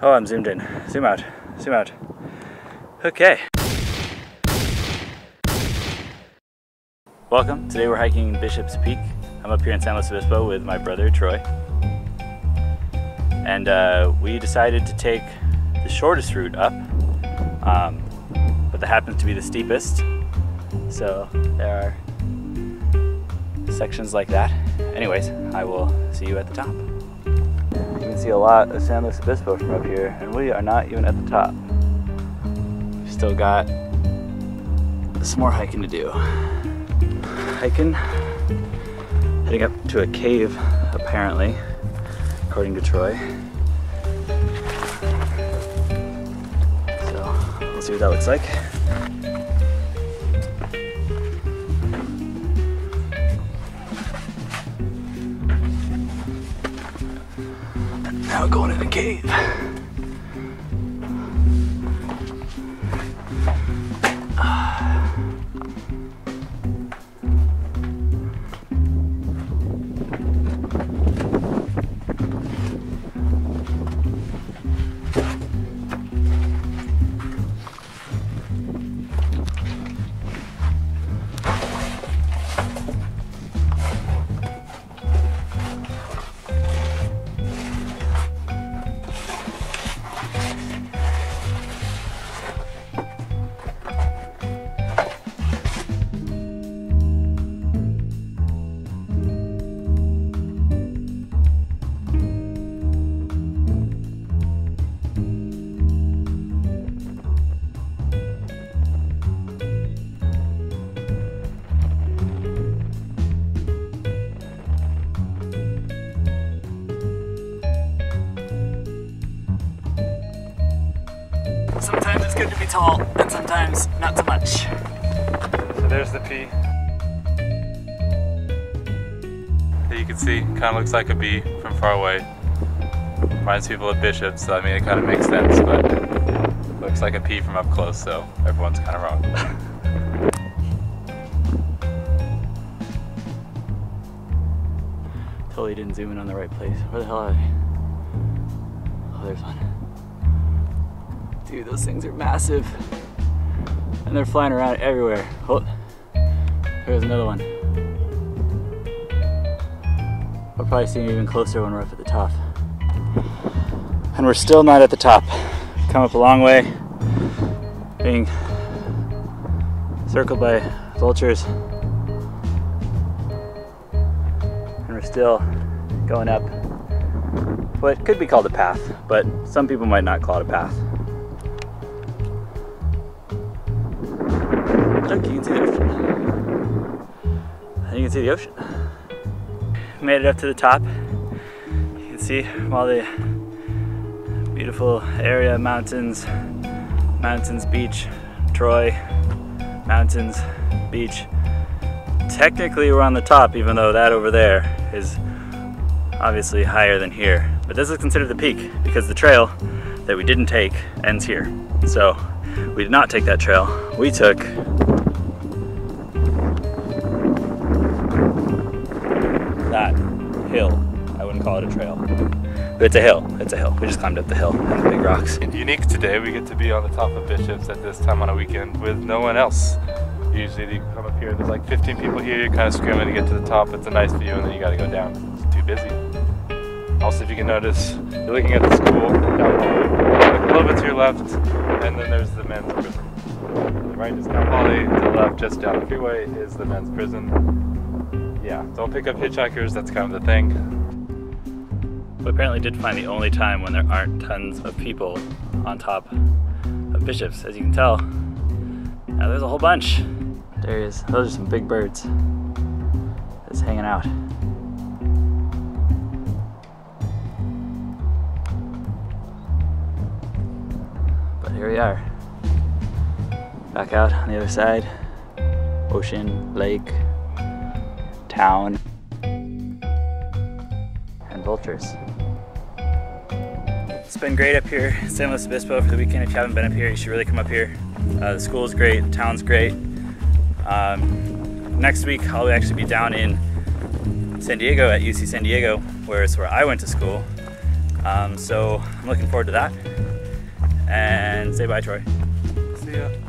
Oh, I'm zoomed in. Zoom out. Zoom out. Okay. Welcome. Today we're hiking Bishop's Peak. I'm up here in San Luis Obispo with my brother, Troy. And we decided to take the shortest route up, but that happens to be the steepest. So there are sections like that. Anyways, I will see you at the top. You can see a lot of San Luis Obispo from up here, and we are not even at the top. We've still got some more hiking to do. Heading up to a cave, apparently, according to Troy. So, we'll see what that looks like. Now going in the cave. Sometimes it's good to be tall, and sometimes not so much. So there's the P. That you can see, kind of looks like a B from far away. Reminds people of Bishop, so I mean it kind of makes sense, but it looks like a P from up close, so everyone's kind of wrong. Totally didn't zoom in on the right place. Where the hell are they? Oh, there's one. Dude, those things are massive. And they're flying around everywhere. Oh, there's another one. We'll probably see them even closer when we're up at the top. And we're still not at the top. Come up a long way, being circled by vultures. And we're still going up what could be called a path, but some people might not call it a path. Look, you can see the ocean. And you can see the ocean. We made it up to the top. You can see all the beautiful area, mountains, beach, Troy, mountains, beach. Technically we're on the top, even though that over there is obviously higher than here. But this is considered the peak because the trail that we didn't take ends here. So we did not take that trail. We took that hill. I wouldn't call it a trail, but it's a hill. It's a hill. We just climbed up the hill on the big rocks. And unique today, we get to be on the top of Bishop's at this time on a weekend with no one else. Usually you come up here, there's like 15 people here, you're kind of scrambling to get to the top. It's a nice view and then you got to go down. It's too busy. Also, if you can notice, you're looking at the school down below, a little bit to your left, and then there's the men's prison. To the right is Camp Holly, to the left, just down the freeway, is the men's prison. Yeah, don't pick up hitchhikers, that's kind of the thing. We apparently did find the only time when there aren't tons of people on top of Bishop's, as you can tell. Now there's a whole bunch. There he is. Those are some big birds just hanging out. But here we are. Back out on the other side. Ocean, lake, town, and vultures. It's been great up here in San Luis Obispo for the weekend. If you haven't been up here, you should really come up here. The school's great, the town's great. Next week, I'll actually be down in San Diego at UC San Diego, where I went to school. So I'm looking forward to that. And say bye, Troy. See ya.